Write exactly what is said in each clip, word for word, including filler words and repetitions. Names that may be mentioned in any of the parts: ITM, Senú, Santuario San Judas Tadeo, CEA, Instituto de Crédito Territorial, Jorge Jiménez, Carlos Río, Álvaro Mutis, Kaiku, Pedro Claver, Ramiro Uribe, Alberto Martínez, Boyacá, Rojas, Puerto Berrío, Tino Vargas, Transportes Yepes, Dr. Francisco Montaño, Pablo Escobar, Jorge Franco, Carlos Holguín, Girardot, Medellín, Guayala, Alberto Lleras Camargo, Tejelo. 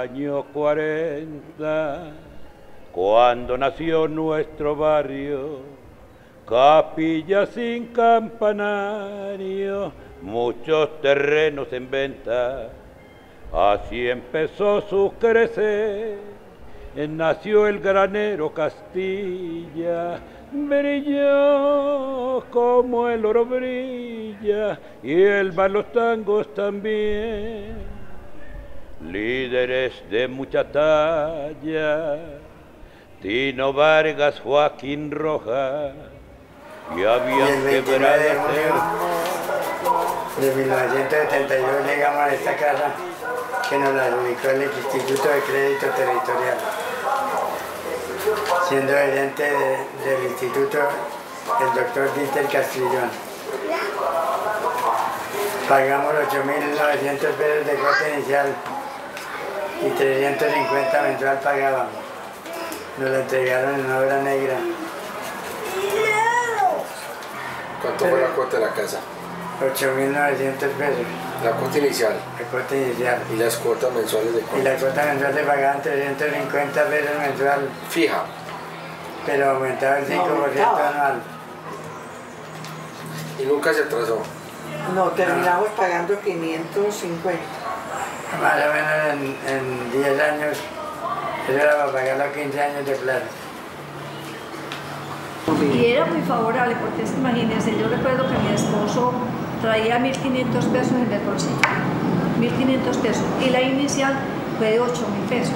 año cuarenta, cuando nació nuestro barrio, capilla sin campanario, muchos terrenos en venta, así empezó su crecer, nació el granero Castilla, brilló como el oro brilla, y el mar los tangos también. Líderes de mucha talla, Tino Vargas, Joaquín Roja, y habían quebrado el terreno. De mil novecientos setenta y dos llegamos a esta casa que nos la ubicó el Instituto de Crédito Territorial, siendo gerente de, del instituto el doctor Díter Castellón. Pagamos ocho mil novecientos pesos de cuota inicial y trescientos cincuenta mensual pagábamos. Nos la entregaron en obra negra. ¿Cuánto fue la cuota de la casa? ocho mil novecientos pesos. ¿La cuota inicial? La cuota inicial. ¿Y las cuotas mensuales de cuota? Y la cuota mensual le pagaban trescientos cincuenta pesos mensual. Fija. Pero aumentaba el cinco por ciento anual. ¿Y nunca se atrasó? No, terminamos no. pagando quinientos cincuenta. Más o menos en, en diez años, eso era para pagar los quince años de plata. Y era muy favorable, porque imagínense, yo recuerdo que mi esposo traía mil quinientos pesos en el bolsillo, mil quinientos pesos, y la inicial fue de ocho mil pesos.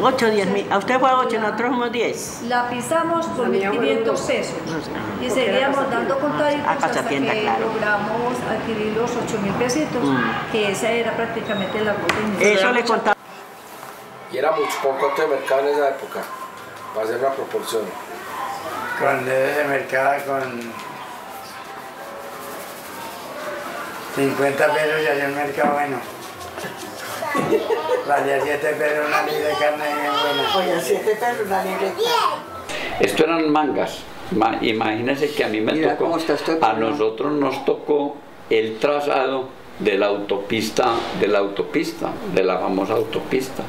ocho, diez mil, a usted fue ocho, nosotros fuimos diez. La pisamos por mil quinientos pesos y seguíamos dando contaditos hasta que logramos adquirir los ocho mil pesitos, que esa era prácticamente la cuota inicial. Eso le contaba. Y era mucho con cuánto de mercado en esa época, para hacer la proporción. Cuando se mercaba con cincuenta pesos ya hacía un mercado bueno. Valía siete pesos una libra de carne bien buena. Oye, siete pesos una libra de carne. Esto eran mangas. Imagínense que a mí me Mira tocó. Cómo está esto, a nosotros nos tocó el trazado de la autopista, de la autopista, de la famosa autopista.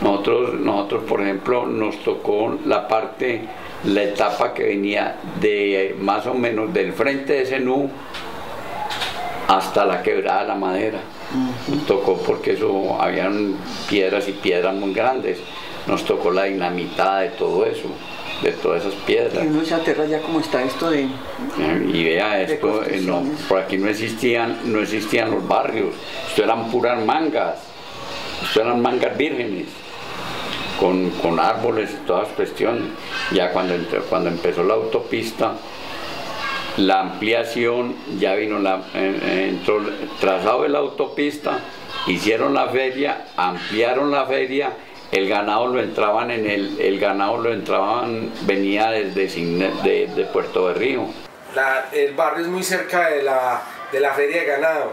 Nosotros, nosotros por ejemplo, nos tocó la parte, la etapa que venía de más o menos del frente de Senú hasta la quebrada de la madera. Nos tocó porque eso habían piedras y piedras muy grandes. Nos tocó la dinamitada de todo eso, de todas esas piedras. Y en esa tierra ya como está esto de... Y vea esto, no, por aquí no existían, no existían los barrios, esto eran puras mangas, esto eran mangas vírgenes. Con, con árboles y todas las cuestiones. Ya cuando, cuando empezó la autopista, la ampliación, ya vino la, eh, entró el trazado de la autopista, hicieron la feria, ampliaron la feria, el ganado lo entraban en el, el ganado lo entraban, venía desde de, de Puerto Berrío. La, el barrio es muy cerca de la, de la feria de ganado.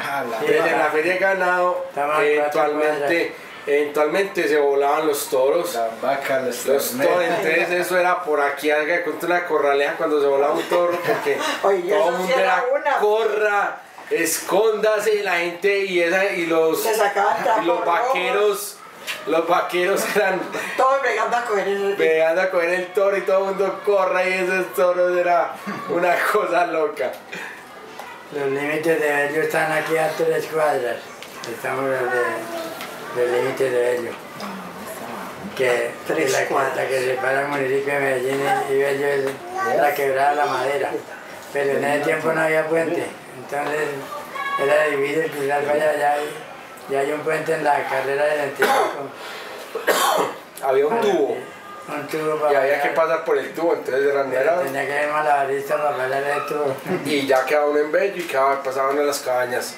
Ah, la, sí, feria, la feria de ganado eventualmente... Eventualmente se volaban los toros, las vacas, los, los toros, entonces eso era por aquí, algo contra una corraleja cuando se volaba un toro, porque Oye, todo el mundo era una... corra, escóndase y la gente y, esa, y los, y los vaqueros, los vaqueros eran todos pegando a coger el pegando a coger el toro y todo el mundo corra y esos toros era una cosa loca. Los límites de ellos están aquí a tres cuadras, estamos de... del límite de Bello, que es la cuadra que separa el municipio de Medellín y Bello es la quebrada de la madera, pero en ese tiempo no había puente, entonces era dividir el Pilar para allá y, y hay un puente en la carrera del Antiguo. Había un tubo, un tubo para y había pagar. Que pasar por el tubo, entonces era negado. Tenía que ir malabarista para pasar el tubo. Y ya quedaba uno en Bello y quedaba, pasaba uno en las cabañas.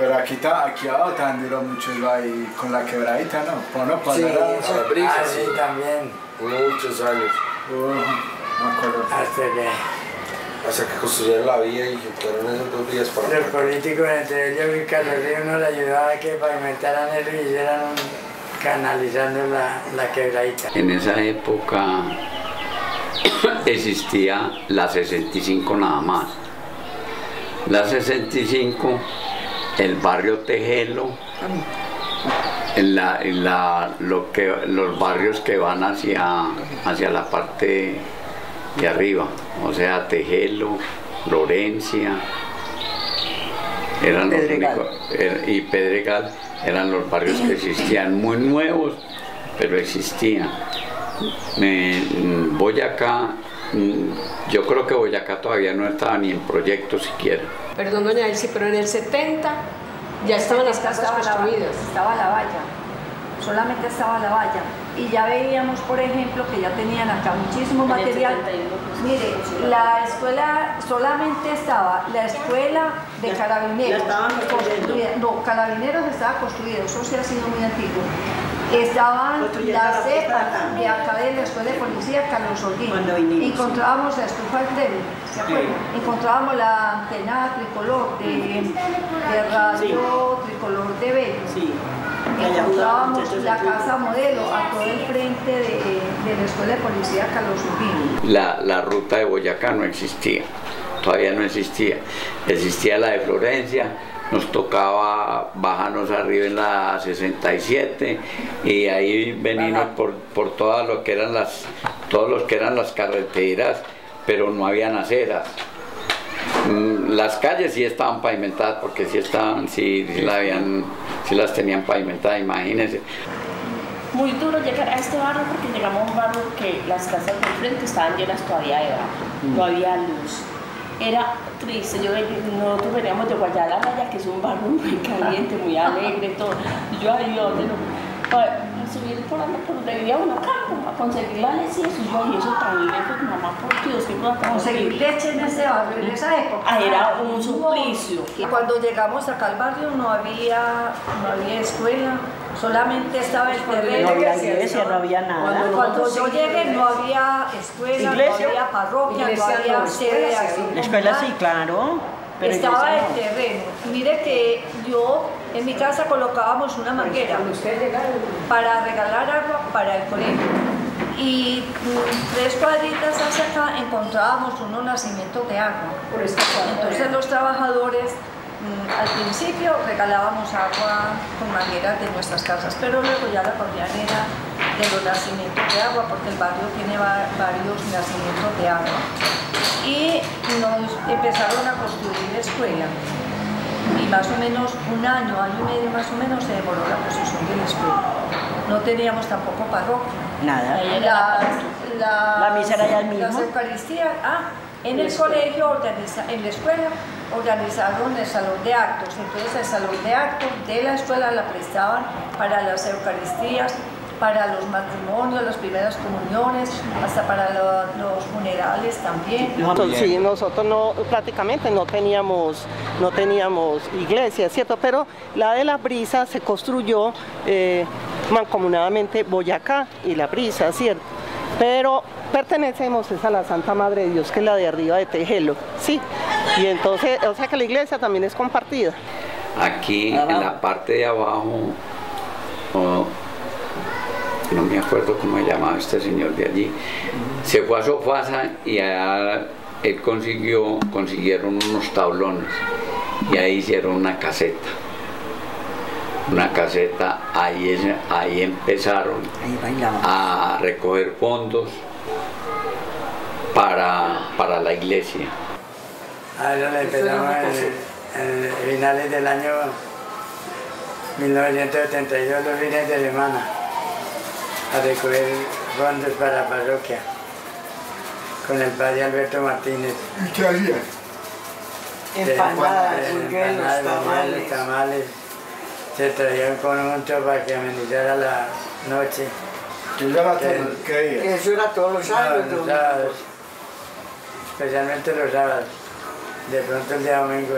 Pero aquí, ta, aquí abajo también duró mucho ahí con la quebradita, ¿no? Pues no, sí, a la brisa, ah, sí, sí, también. Muchos años. Uh, no acuerdo. Hasta que... Hasta que construyeron la vía y juntaron esos dos días para... Los acá. Políticos entre ellos y Carlos Río nos ayudaba a que pavimentaran eso y hicieran canalizando la, la quebradita. En esa época existía la sesenta y cinco nada más. La sesenta y cinco... El barrio Tejelo, en, la, en la, lo que, los barrios que van hacia, hacia la parte de arriba, o sea, Tejelo, Florencia, eran los únicos, er, y Pedregal eran los barrios que existían, muy nuevos, pero existían. Eh, Boyacá, yo creo que Boyacá todavía no estaba ni en proyecto siquiera. Perdón, doña Elsie, pero en el setenta ya estaban las casas construidas. Estaba la valla, solamente estaba la valla. Y ya veíamos, por ejemplo, que ya tenían acá muchísimo material. Mire, la escuela, solamente estaba la escuela de carabineros construida. No, carabineros estaba construido, eso sí ha sido muy antiguo. Estaban las cepas de acá de la escuela de policía Carlos Holguín. Encontrábamos la estufa Aldero, ¿se acuerdan? Encontrábamos la antena tricolor de, de radio tricolor T V. Encontrábamos la casa modelo a todo el frente de, de la escuela de policía Carlos Holguín. La, la ruta de Boyacá no existía, todavía no existía. Existía la de Florencia. Nos tocaba bajarnos arriba en la sesenta y siete y ahí venimos por, por todas lo que eran las, todos los que eran las carreteras, pero no habían aceras. Las calles sí estaban pavimentadas porque sí estaban, sí, sí, la habían, sí las tenían pavimentadas, imagínense. Muy duro llegar a este barrio porque llegamos a un barrio que las casas del frente estaban llenas todavía de barro, no había luz. Era triste, yo, nosotros veníamos de Guayala, que es un barrio muy caliente, muy alegre, todo. Yo ayúdelo, para subir por allá, por donde vivía uno acá, para conseguir la leche y eso, yo, y eso tan lejos, mamá, por Dios, que pueda conseguir leche en ese barrio, en esa época. Ah, era un suplicio. Cuando llegamos acá al barrio no había, no había escuela. Solamente estaba el terreno, no había iglesia, no había nada. Cuando, cuando yo llegué no había escuela, iglesia, no había parroquia, iglesia, no había sede. La escuela sí, claro. Pero estaba el terreno. Mire que yo en mi casa colocábamos una manguera para regalar agua para el colegio. Y tres cuadritas hacia acá encontrábamos unos nacimientos de agua. Entonces los trabajadores... Al principio regalábamos agua con mangueras de nuestras casas, pero luego ya la cordial era de los nacimientos de agua, porque el barrio tiene varios nacimientos de agua. Y nos empezaron a construir escuela. Y más o menos un año, año y medio más o menos, se demoró la construcción de la escuela. No teníamos tampoco parroquia. Nada. La, la, la misa era ya el mismo. Las eucaristías, ah, en el colegio, organiza, en la escuela, organizaron el salón de actos. Entonces el salón de actos de la escuela la prestaban para las eucaristías, para los matrimonios, las primeras comuniones, hasta para lo, los funerales también. Entonces, sí, nosotros no, prácticamente no teníamos, no teníamos iglesia, ¿cierto? Pero la de la brisa se construyó eh, mancomunadamente Boyacá y la brisa, ¿cierto? Pero pertenecemos a la Santa Madre de Dios, que es la de arriba de Tejelo, sí. Y entonces, o sea que la iglesia también es compartida. Aquí, abajo, en la parte de abajo, oh, no me acuerdo cómo se llamaba este señor de allí, se fue a Sofasa y allá él consiguió, consiguieron unos tablones y ahí hicieron una caseta. Una caseta, ahí, es, ahí empezaron ahí a recoger fondos para, para la iglesia. A eso le empezamos en finales del año mil novecientos setenta y dos, los fines de semana, a recoger fondos para la parroquia con el padre Alberto Martínez. ¿Y qué hacía? Empanadas, empanadas, tamales. tamales. Se traía un conjunto para que amenizara la noche. ¿Qué eso era todos los sábados? No, los sábados, especialmente los sábados. De pronto el día domingo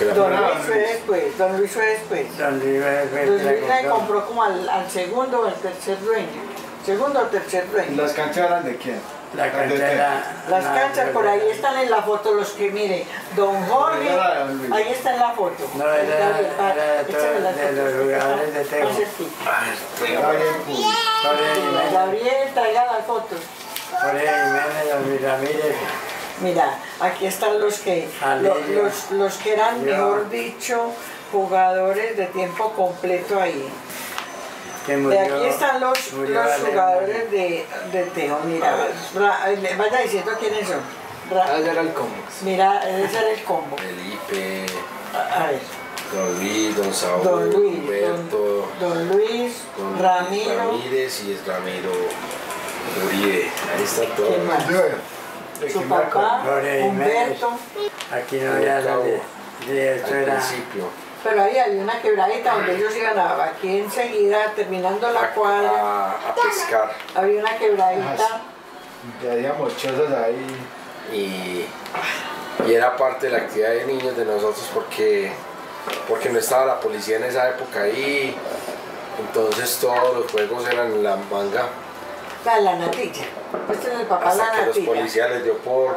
había. Don Luis fue después, don Luis fue después. Don Luis fue después. Don Luis la compró como al, al segundo o al tercer dueño. Segundo o tercer dueño. ¿Las canchas eran de quién? La cancha de la, las la, canchas la, por ahí están en la foto los que miren. Don Jorge, no, ahí está en la foto. No, era, era de, todos, las de los jugadores de Tejelo. Gabriel, traiga las fotos. Jorge Jiménez, Ramírez. Mira, aquí están los que, los, los, los que eran, mejor dicho, jugadores de tiempo completo ahí. Murió, de aquí están los, los jugadores de, de Tejo. Mira, me van diciendo quiénes son. Ah, ese era el combo. Mira, ese era el combo. Felipe. A, a ver. Don Luis, Don Saúl, Don Luis, Humberto, Don, don Luis, Don Luis, Ramiro. Ramírez y es Ramiro Uribe. Ahí está todo. ¿Quién más? Su ¿Quién papá, Jorge Humberto. Aquí no había la de, de esto al era... principio. Pero ahí había una quebradita donde ellos iban a, aquí enseguida, terminando la cuadra. A, a pescar. Había una quebradita. Ya había mochosas ahí. Y, y era parte de la actividad de niños de nosotros porque, porque no estaba la policía en esa época ahí. Entonces todos los juegos eran en la manga. La, la natilla. Este es el papá hasta la que natilla. Los policías les dio por,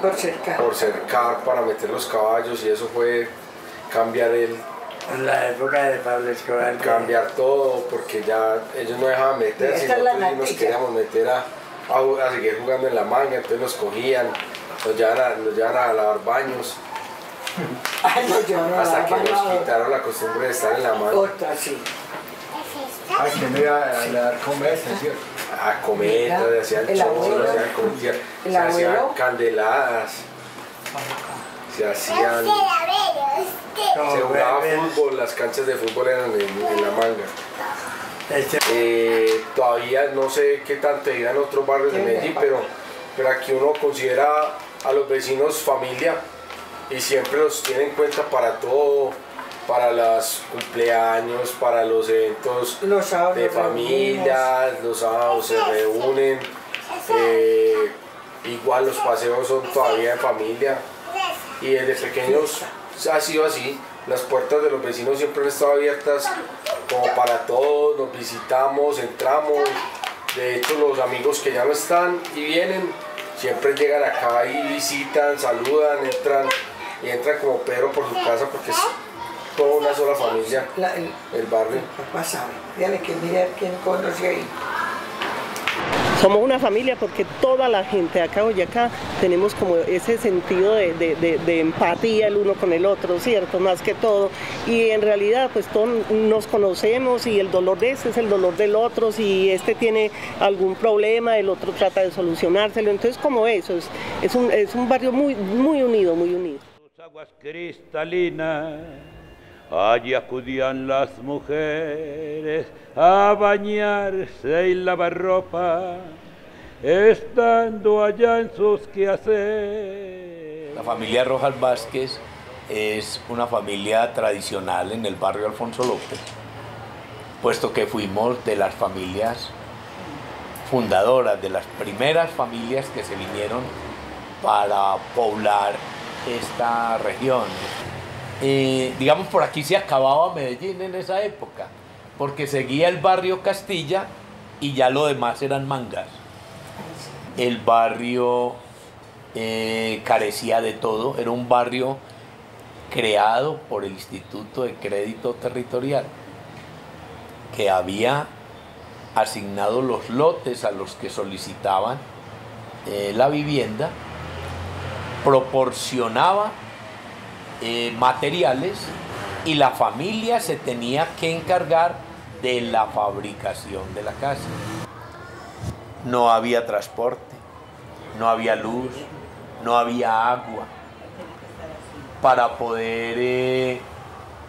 por, cercar. por cercar para meter los caballos y eso fue... cambiar el... la época de Pablo Escobar. Cambiar todo, porque ya ellos no dejaban meterse, nosotros nos queríamos meter a, a, a seguir jugando en la manga, entonces nos cogían, nos llevaban a, nos llevaban a lavar baños. Ay, no, hasta que nos quitaron la costumbre de estar en la manga. Otra, sí. ¿A qué me iba a dar comer? A comer, le hacían chorros, le hacían comidas, se hacían candeladas. Se hacían... se jugaba fútbol, las canchas de fútbol eran en, en la manga. Eh, todavía no sé qué tanto irán otros barrios de Medellín, pero, pero aquí uno considera a los vecinos familia y siempre los tiene en cuenta para todo, para los cumpleaños, para los eventos los de familia, los sábados se reúnen, eh, igual los paseos son todavía en familia. Y desde pequeños ha sido así, las puertas de los vecinos siempre han estado abiertas como para todos, nos visitamos, entramos, de hecho los amigos que ya no están y vienen, siempre llegan acá y visitan, saludan, entran y entran como Pedro por su casa porque es toda una sola familia, La, el, el barrio. Pasable, dígale que mire quién conoce ahí. Somos una familia porque toda la gente de acá Boyacá tenemos como ese sentido de, de, de, de empatía el uno con el otro, ¿cierto? Más que todo. Y en realidad pues todos nos conocemos y el dolor de este es el dolor del otro. Si este tiene algún problema, el otro trata de solucionárselo. Entonces como eso, es, es, un, es un barrio muy, muy unido, muy unido. Las aguas cristalinas, allí acudían las mujeres a bañarse y lavar ropa, estando allá en sus quehaceres. La familia Rojas Vázquez es una familia tradicional en el barrio Alfonso López, puesto que fuimos de las familias fundadoras, de las primeras familias que se vinieron para poblar esta región. Eh, digamos, por aquí se acababa Medellín en esa época, porque seguía el barrio Castilla y ya lo demás eran mangas. El barrio eh, carecía de todo, era un barrio creado por el Instituto de Crédito Territorial, que había asignado los lotes a los que solicitaban eh, la vivienda, proporcionaba eh, materiales y la familia se tenía que encargar de la fabricación de la casa. No había transporte, no había luz, no había agua. Para poder eh,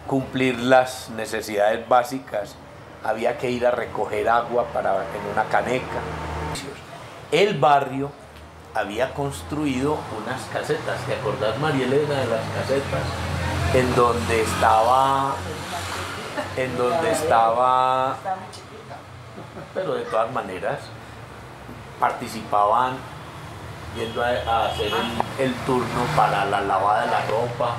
cumplir las necesidades básicas había que ir a recoger agua para, en una caneca. El barrio había construido unas casetas, ¿te acordás, María Elena, de las casetas? En donde estaba... en donde estaba... pero de todas maneras participaban yendo a hacer el, el turno para la lavada de la ropa.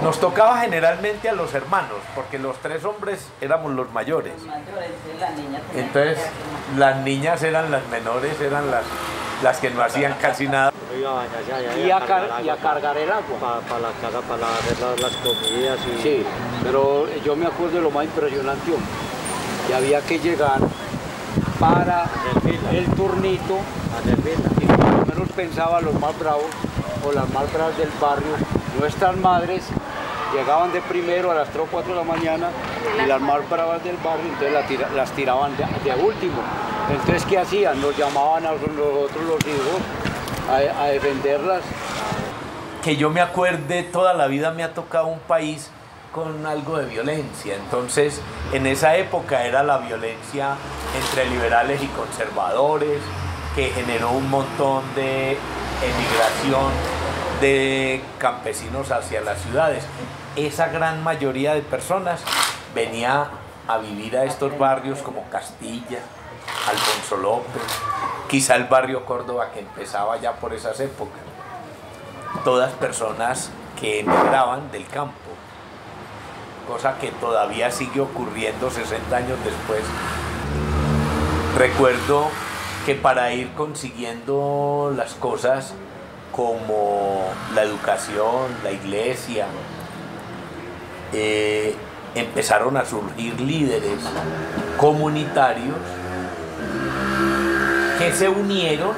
Nos tocaba generalmente a los hermanos, porque los tres hombres éramos los mayores. Entonces, las niñas eran las menores, eran las, las que no hacían casi nada. Y a, car y a cargar el agua. Para pa la casa, para hacer las comidas. Y... sí, pero yo me acuerdo de lo más impresionante, que había que llegar para el turnito, y por lo menos pensaba los más bravos o las más bravas del barrio, nuestras madres llegaban de primero a las tres o cuatro de la mañana y las más bravas del barrio, entonces las, tira, las tiraban de, de último. Entonces, ¿qué hacían? Nos llamaban a nosotros los hijos a, a defenderlas. Que yo me acuerde, toda la vida me ha tocado un país con algo de violencia. Entonces, en esa época era la violencia entre liberales y conservadores, que generó un montón de emigración de campesinos hacia las ciudades. Esa gran mayoría de personas venía a vivir a estos barrios como Castilla, Alfonso López, quizá el barrio Córdoba, que empezaba ya por esas épocas. Todas personas que emigraban del campo, cosa que todavía sigue ocurriendo sesenta años después. Recuerdo que para ir consiguiendo las cosas como la educación, la iglesia, eh, empezaron a surgir líderes comunitarios que se unieron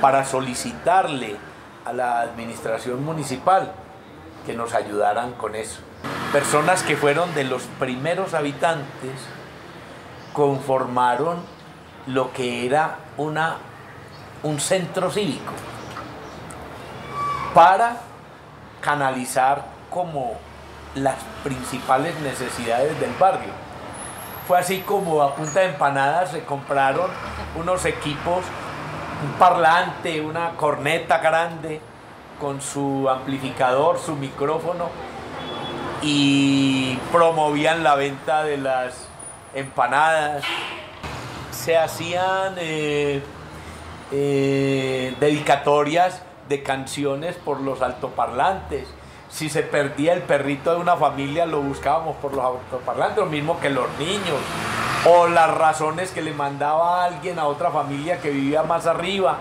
para solicitarle a la administración municipal que nos ayudaran con eso. Personas que fueron de los primeros habitantes conformaron lo que era una, un centro cívico para canalizar como las principales necesidades del barrio. Fue así como a punta de empanadas se compraron unos equipos, un parlante, una corneta grande con su amplificador, su micrófono, y promovían la venta de las empanadas. Se hacían eh, eh, dedicatorias de canciones por los altoparlantes. Si se perdía el perrito de una familia, lo buscábamos por los altoparlantes, lo mismo que los niños, o las razones que le mandaba alguien a otra familia que vivía más arriba.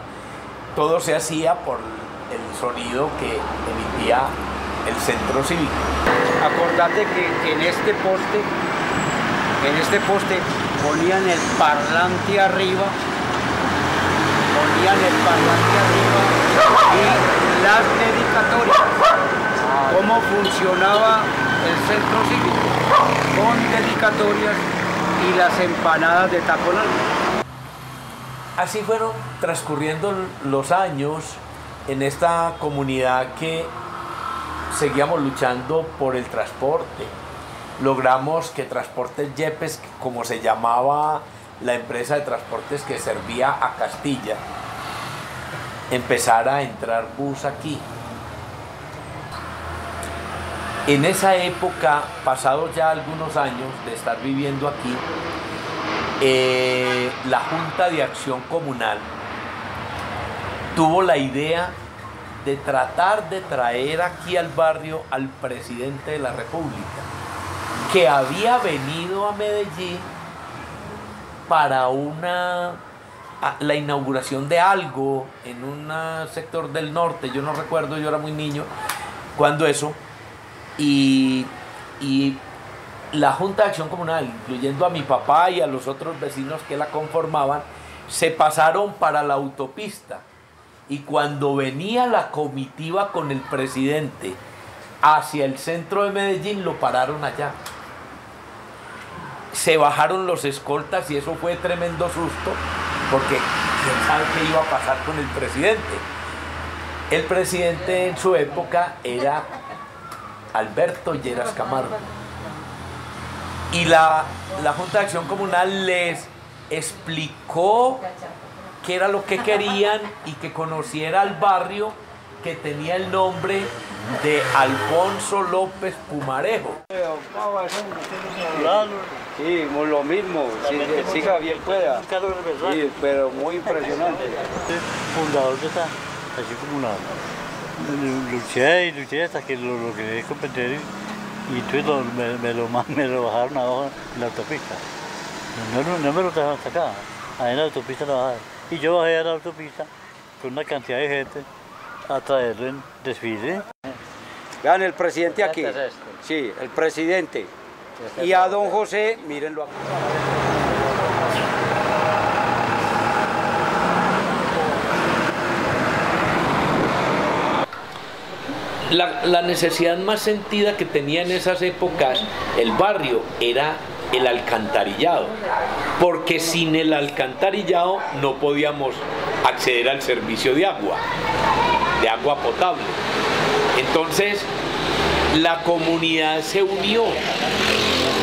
Todo se hacía por el sonido que emitía el centro cívico. Acordate que, que en este poste, en este poste ponían el parlante arriba, ponían el parlante arriba y las dedicatorias. Cómo funcionaba el centro cívico con dedicatorias y las empanadas de taconal. Así fueron transcurriendo los años en esta comunidad que seguíamos luchando por el transporte. Logramos que Transportes Yepes, como se llamaba la empresa de transportes que servía a Castilla, empezara a entrar bus aquí. En esa época, pasados ya algunos años de estar viviendo aquí, eh, la Junta de Acción Comunal tuvo la idea de tratar de traer aquí al barrio al presidente de la República, que había venido a Medellín para una, la inauguración de algo en un sector del norte. Yo no recuerdo, yo era muy niño cuando eso. Y, y la Junta de Acción Comunal, incluyendo a mi papá y a los otros vecinos que la conformaban, se pasaron para la autopista. Y cuando venía la comitiva con el presidente hacia el centro de Medellín, lo pararon allá. Se bajaron los escoltas y eso fue tremendo susto, porque quién sabe qué iba a pasar con el presidente. El presidente en su época era Alberto Lleras Camargo, y la, la Junta de Acción Comunal les explicó qué era lo que querían y que conociera al barrio, que tenía el nombre de Alfonso López Pumarejo. Sí, lo mismo, si sí, Javier pueda, sí, pero muy impresionante. Fundador de esta Acción Comunal. Luché y luché hasta que lo, lo quería competir y entonces lo, me, me, lo, me lo bajaron abajo en la autopista. No, no, no me lo trajeron hasta acá, ahí en la autopista lo bajaron. Y yo bajé a la autopista con una cantidad de gente a traerlo en desfile. Vean el presidente aquí, sí, el presidente. Y a don José, mírenlo aquí. La, la necesidad más sentida que tenía en esas épocas el barrio era el alcantarillado, porque sin el alcantarillado no podíamos acceder al servicio de agua, de agua potable. Entonces la comunidad se unió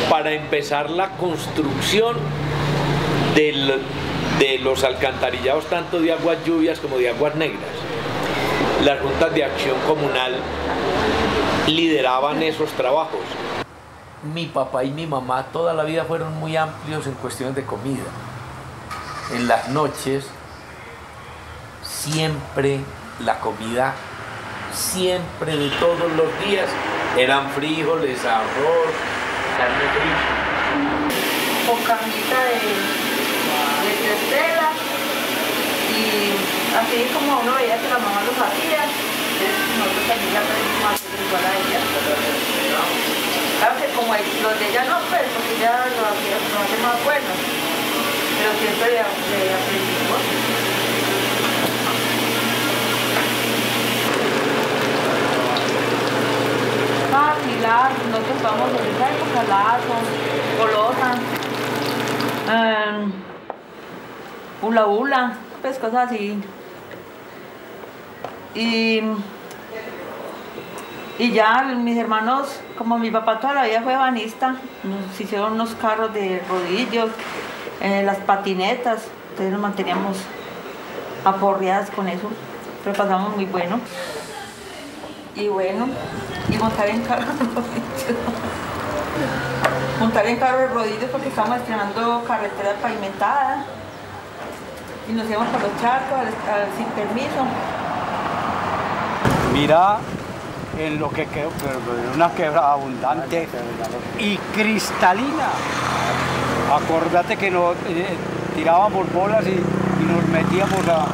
para empezar la construcción del, de los alcantarillados, tanto de aguas lluvias como de aguas negras. Las juntas de acción comunal lideraban esos trabajos. Mi papá y mi mamá toda la vida fueron muy amplios en cuestiones de comida. En las noches, siempre la comida, siempre de todos los días, eran frijoles, arroz, carne frita. Con camita de testela y... así como uno veía que la mamá los hacía, nosotros aquí ya aprendimos a hacer igual a ella. Claro que como los de ella no, pues, porque ya lo hacía, no hace más bueno. Pero siempre le aprendimos. Ah, sí, la, nosotros vamos a esa época, lazo, colosan, um, hula hula. Pues cosas así, y, y ya mis hermanos, como mi papá toda la vida fue banista, nos hicieron unos carros de rodillos, eh, las patinetas, entonces nos manteníamos aporreadas con eso, pero pasamos muy bueno, y bueno, y montar en carro de rodillos, montar en carro de rodillos porque estábamos estrenando carretera pavimentada, y nos íbamos por los charcos sin permiso. Mira en lo que quedó, una quebra abundante y cristalina. Acordate que nos eh, tirábamos bolas y, y nos metíamos a...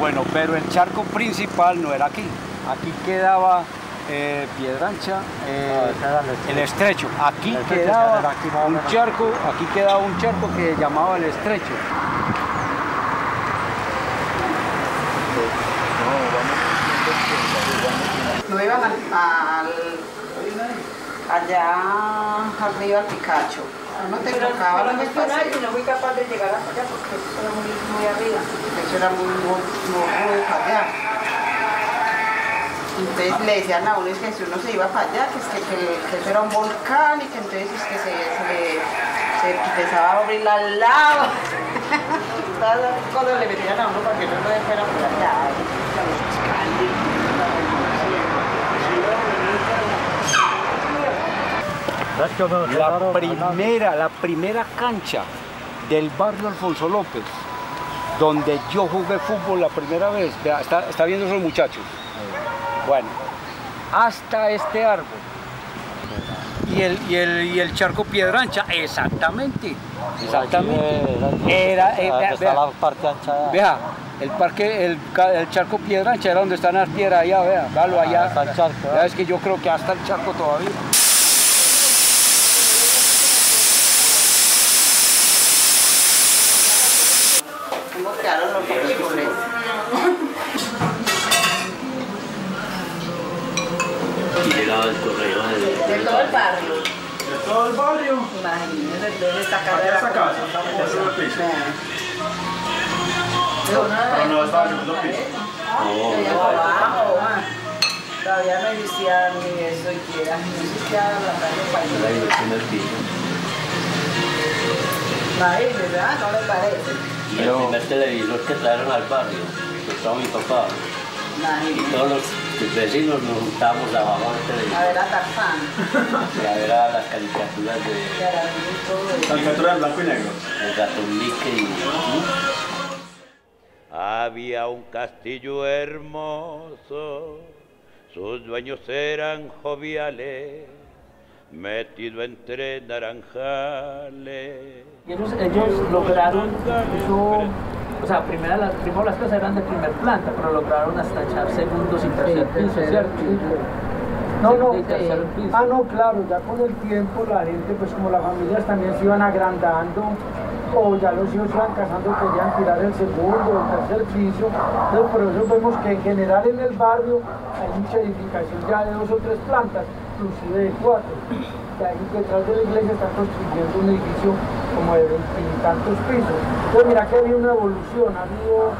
Bueno, pero el charco principal no era aquí. Aquí quedaba eh, Piedrancha, eh, el Estrecho. Aquí quedaba un charco, aquí quedaba un charco que llamaba el Estrecho. Lo iban allá arriba al Picacho. No te tocaba, no me pasaba y no fui capaz de llegar hasta allá porque eso era muy, muy arriba. Eso era muy, muy, muy, muy para allá. Entonces le decían a uno es que si uno se iba para allá, que, es que, que, que eso era un volcán y que entonces es que se, se, se, se empezaba a abrir la lava. Todas las cosas le metían a uno para que no lo fuera por allá. La primera, la primera cancha del barrio Alfonso López, donde yo jugué fútbol la primera vez, está, está viendo esos muchachos, bueno, hasta este árbol, y el, y el, y el charco Piedrancha, exactamente, exactamente, era, era, era la parte ancha, vea, el parque, el, el charco Piedrancha era donde están las piedras allá, vea, véalo allá, hasta el charco, vea, es que yo creo que hasta el charco todavía. Todo el barrio. Imagínense dónde está carrera. Esa casa. No, no, estaba en el segundo piso. Todavía no existía ni eso y que era. No existía la calle para ir. La dirección del piso. ¿Verdad? No me parece. Y el primer televisor que trajeron al barrio, que estaba mi papá. Y todos los vecinos nos juntamos abajo al televisor. A ver a Tarzán. Y a ver a las caricaturas de... caricaturas blanco y negro. El Ratón Mickey. Había un castillo hermoso, sus dueños eran joviales, metido entre naranjales. Ellos, ellos lograron su... O sea, primero las, primero las casas eran de primer planta, pero lograron hasta echar segundos y tercer piso, ¿cierto? No, no, eh, ah, no, claro, ya con el tiempo la gente, pues como las familias también se iban agrandando, o ya los hijos iban casando, querían tirar el segundo, el tercer piso, entonces por eso vemos que en general en el barrio hay dicha edificación ya de dos o tres plantas, inclusive de cuatro. Detrás de la iglesia está construyendo un edificio como de veintitantos pisos. Entonces mira que ha habido una evolución, ha habido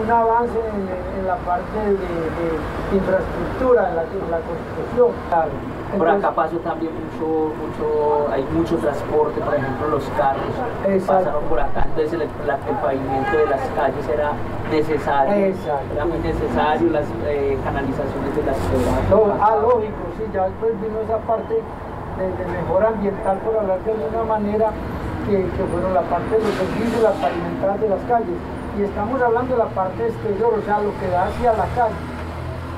un avance en, en la parte de, de infraestructura, en la, en la construcción. Por acá pasa también mucho, mucho, hay mucho transporte, por ejemplo los carros pasaron por acá, entonces el, el pavimento de las calles era necesario, Exacto. era muy necesario, las eh, canalizaciones de las ciudades. Ah, lógico, sí, ya después vino esa parte De, de mejora ambiental, por hablar de alguna manera, que, que fueron la parte de los servicios, las pavimentadas de las calles. Y estamos hablando de la parte exterior, o sea, lo que da hacia la calle.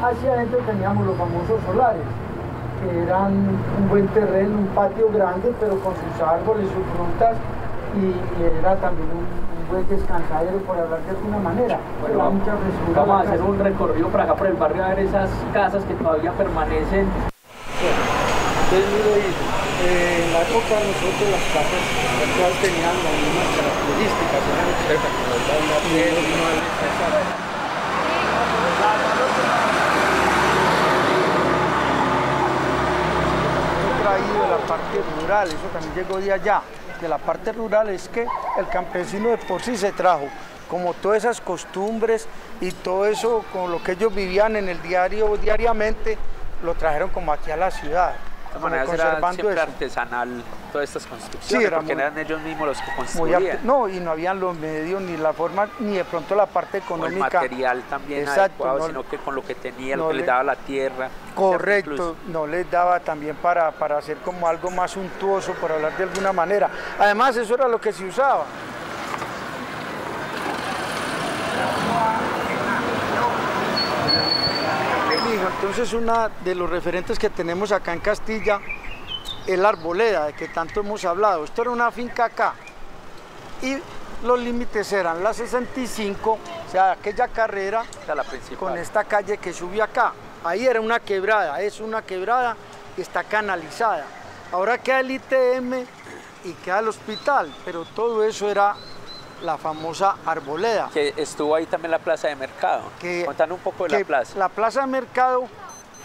Hacia adentro teníamos los famosos solares, que eran un buen terreno, un patio grande, pero con sus árboles, sus frutas, y, y era también un, un buen descansadero, por hablar de alguna manera. Bueno, vamos, vamos a hacer un recorrido para acá, por el barrio, a ver esas casas que todavía permanecen. Entonces, eh, en la época nosotros las casas actuales tenían las mismas características, eran extremas, como el de la piel, el de la piel. Traído de la parte rural, eso también llegó de allá, de la parte rural es que el campesino de por sí se trajo, como todas esas costumbres y todo eso con lo que ellos vivían en el diario, diariamente, lo trajeron como aquí a la ciudad. De esta manera era siempre eso. Artesanal todas estas construcciones, sí, era porque muy, eran ellos mismos los que construían. No, y no habían los medios, ni la forma, ni de pronto la parte económica. O el material también Exacto, adecuado, no, sino que con lo que tenía, no lo que le, les daba la tierra. Correcto, no les daba también para, para hacer como algo más suntuoso, por hablar de alguna manera. Además, eso era lo que se usaba. Entonces, uno de los referentes que tenemos acá en Castilla es la arboleda, de que tanto hemos hablado. Esto era una finca acá y los límites eran la sesenta y cinco, o sea, aquella carrera la con esta calle que sube acá. Ahí era una quebrada, es una quebrada y está canalizada. Ahora queda el I T M y queda el hospital, pero todo eso era la famosa arboleda. Que estuvo ahí también la plaza de mercado. Que, Contando un poco de la plaza. La plaza de mercado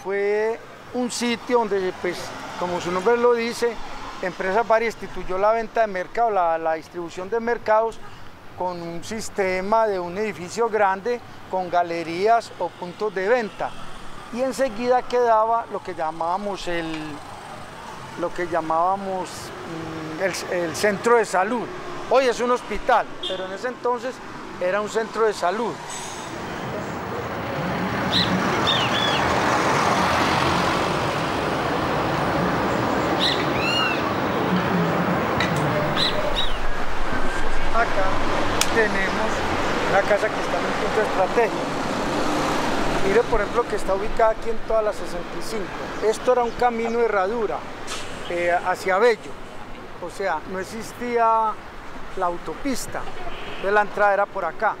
fue un sitio donde, pues, como su nombre lo dice, Empresas Varias instituyó la venta de mercado, la, la distribución de mercados con un sistema de un edificio grande con galerías o puntos de venta. Y enseguida quedaba lo que llamábamos el, lo que llamábamos, el, el centro de salud. Hoy es un hospital, pero en ese entonces era un centro de salud. Acá tenemos una casa que está en un punto estratégico. Mire, por ejemplo, que está ubicada aquí en toda la sesenta y cinco. Esto era un camino de herradura eh, hacia Bello. O sea, no existía la autopista, entonces la entrada era por acá.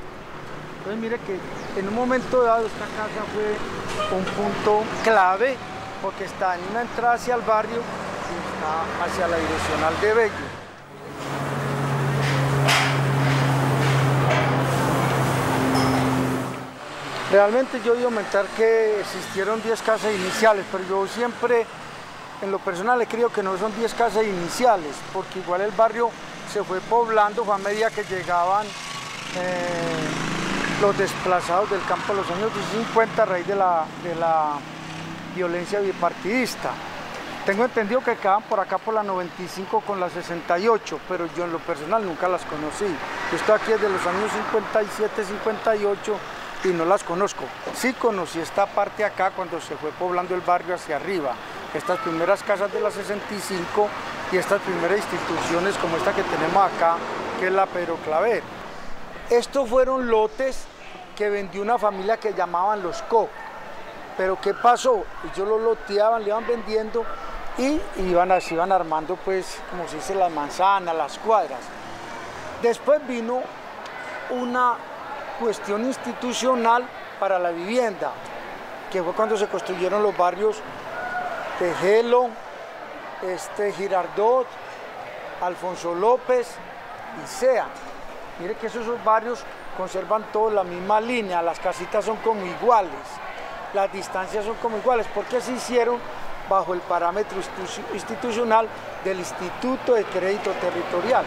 Entonces mire que en un momento dado esta casa fue un punto clave porque está en una entrada hacia el barrio y está hacia la direccional de Bello. Realmente yo voy a aumentar que existieron diez casas iniciales, pero yo siempre en lo personal he creído que no son diez casas iniciales, porque igual el barrio se fue poblando, fue a medida que llegaban eh, los desplazados del campo de los años cincuenta a raíz de la, de la violencia bipartidista. Tengo entendido que quedaban por acá por la noventa y cinco con la sesenta y ocho, pero yo en lo personal nunca las conocí. Yo estoy aquí desde los años cincuenta y siete, cincuenta y ocho y no las conozco. Sí conocí esta parte acá cuando se fue poblando el barrio hacia arriba. Estas primeras casas de la sesenta y cinco y estas primeras instituciones como esta que tenemos acá, que es la Pedro Claver. Estos fueron lotes que vendió una familia que llamaban los Co. Pero ¿qué pasó? Ellos lo loteaban, le iban vendiendo y iban, así iban armando, pues, como se dice, las manzanas, las cuadras. Después vino una cuestión institucional para la vivienda, que fue cuando se construyeron los barrios Tejelo, este, Girardot, Alfonso López y C E A. Mire que esos, esos barrios conservan todos la misma línea, las casitas son como iguales. las distancias son como iguales, porque se hicieron bajo el parámetro institucional del Instituto de Crédito Territorial.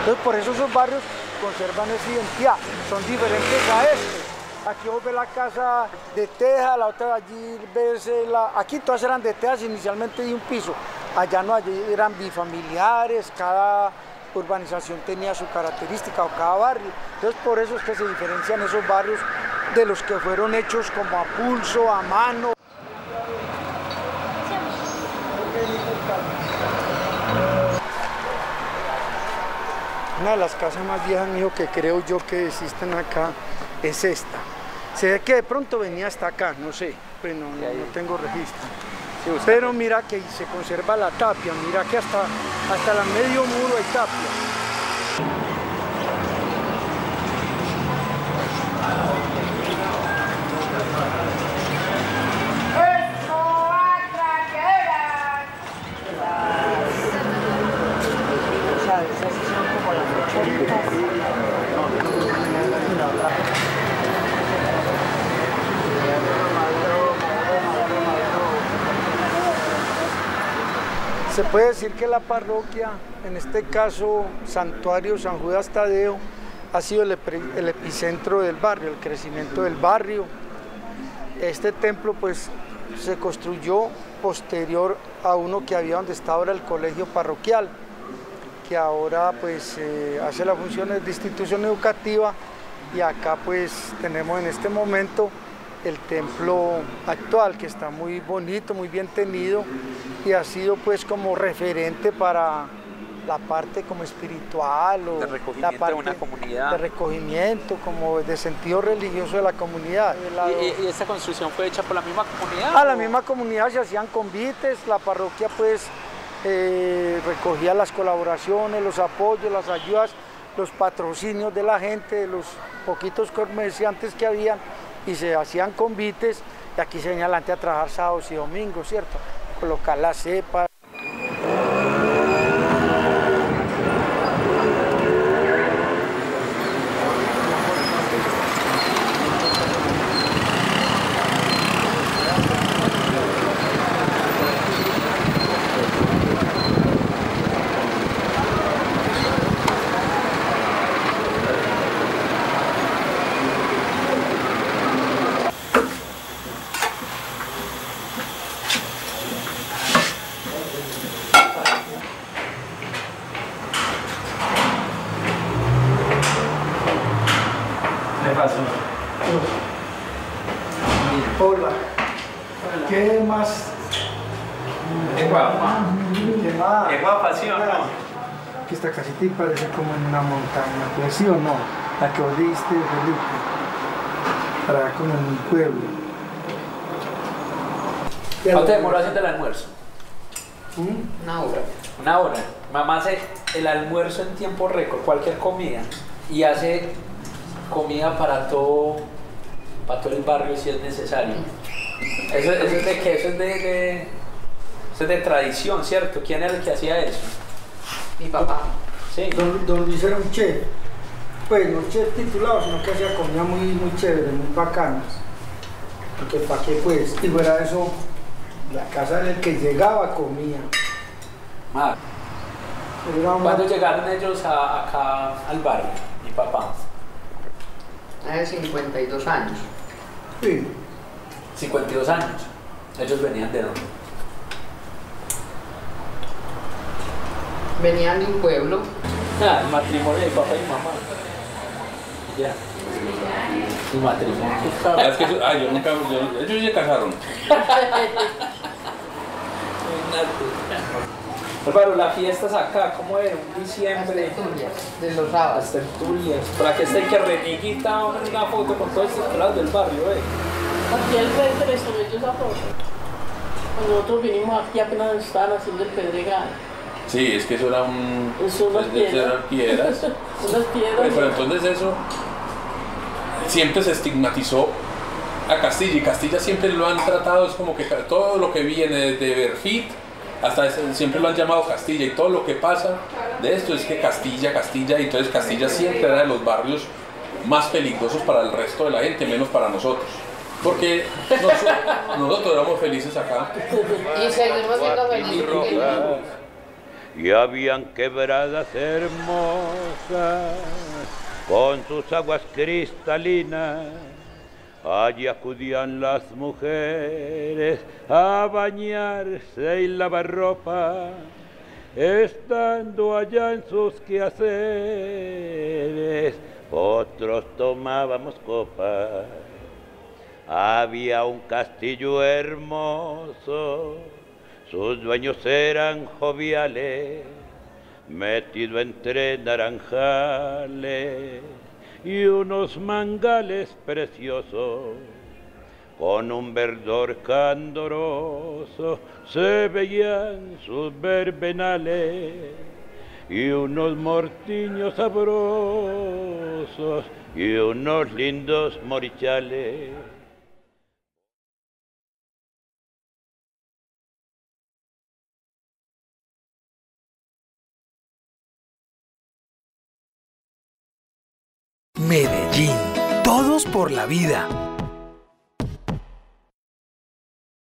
Entonces, por eso esos barrios conservan esa identidad, son diferentes a estos. Aquí vos ves la casa de teja, la otra allí ves la... Aquí todas eran de tejas inicialmente de un piso, allá no, allí eran bifamiliares, cada urbanización tenía su característica o cada barrio. Entonces, por eso es que se diferencian esos barrios de los que fueron hechos como a pulso, a mano. Una de las casas más viejas, mijo, que creo yo que existen acá es esta. Se ve que de pronto venía hasta acá, no sé, pues no, no, no tengo registro. Sí, pero mira que se conserva la tapia, mira que hasta, hasta la medio muro hay tapia. Se puede decir que la parroquia, en este caso Santuario San Judas Tadeo, ha sido el, el epicentro del barrio, el crecimiento del barrio. Este templo pues se construyó posterior a uno que había donde está ahora el colegio parroquial, que ahora pues eh, hace las funciones de institución educativa, y acá pues tenemos en este momento el templo actual, que está muy bonito, muy bien tenido, y ha sido pues como referente para la parte como espiritual o de recogimiento la parte de una comunidad, de recogimiento como de sentido religioso de la comunidad. ¿Y, y, y esta construcción fue hecha por la misma comunidad? A o... la misma comunidad se hacían convites, la parroquia pues eh, recogía las colaboraciones, los apoyos, las ayudas, los patrocinios de la gente, de los poquitos comerciantes que habían, y se hacían convites, y aquí se venía adelante a trabajar sábados y domingos, ¿cierto? Colocar la cepa. Y parece como en una montaña, pues sí o no, la que oíste, Felipe, para como en un pueblo. ¿Cuánto te demoró haciendo el almuerzo? ¿Mm? Una hora. Una hora. Mamá hace el almuerzo en tiempo récord, cualquier comida, y hace comida para todo, para todo el barrio si es necesario. Eso, eso es de qué, eso es de, de, eso es de tradición, ¿cierto? ¿Quién era el que hacía eso? Mi papá. Sí. Don, don Luis era un chef, pues no chef titulado, sino que hacía comida muy, muy chévere, muy bacana. Porque para qué pues, y fuera de eso, la casa en la que llegaba comía. Ah. Una... ¿Cuándo llegaron ellos a, acá al barrio, mi papá? Hace cincuenta y dos años. Sí. cincuenta y dos años. ¿Ellos venían de dónde? Venían de un pueblo. Ah, el matrimonio de papá y mamá. Ya. El matrimonio. Es que yo, ah, yo nunca. Yo, ellos ya casaron. Álvaro, las fiestas acá, ¿cómo era? Un diciembre. Las de los sábados. Las tertulias. Para que esté que reneguita una foto con todos estos lados del barrio, ¿eh? Aquí el frente les subió esa foto. Cuando nosotros vinimos aquí apenas estaban haciendo el pedregal. Sí, es que eso era un... Eso eran piedras. piedras. Unas piedras. Pero, pero entonces eso siempre se estigmatizó a Castilla, y Castilla siempre lo han tratado, es como que todo lo que viene desde Berfit hasta ese, siempre lo han llamado Castilla, y todo lo que pasa de esto es que Castilla, Castilla, y entonces Castilla siempre era de los barrios más peligrosos para el resto de la gente, menos para nosotros. Porque nosotros, nosotros éramos felices acá. Y seguimos siendo felices. Y habían quebradas hermosas, con sus aguas cristalinas. Allí acudían las mujeres a bañarse y lavar ropa, estando allá en sus quehaceres, otros tomábamos copas. Había un castillo hermoso, sus dueños eran joviales, metido entre naranjales y unos mangales preciosos. Con un verdor candoroso se veían sus verbenales y unos mortiños sabrosos y unos lindos morichales. Medellín, todos por la vida.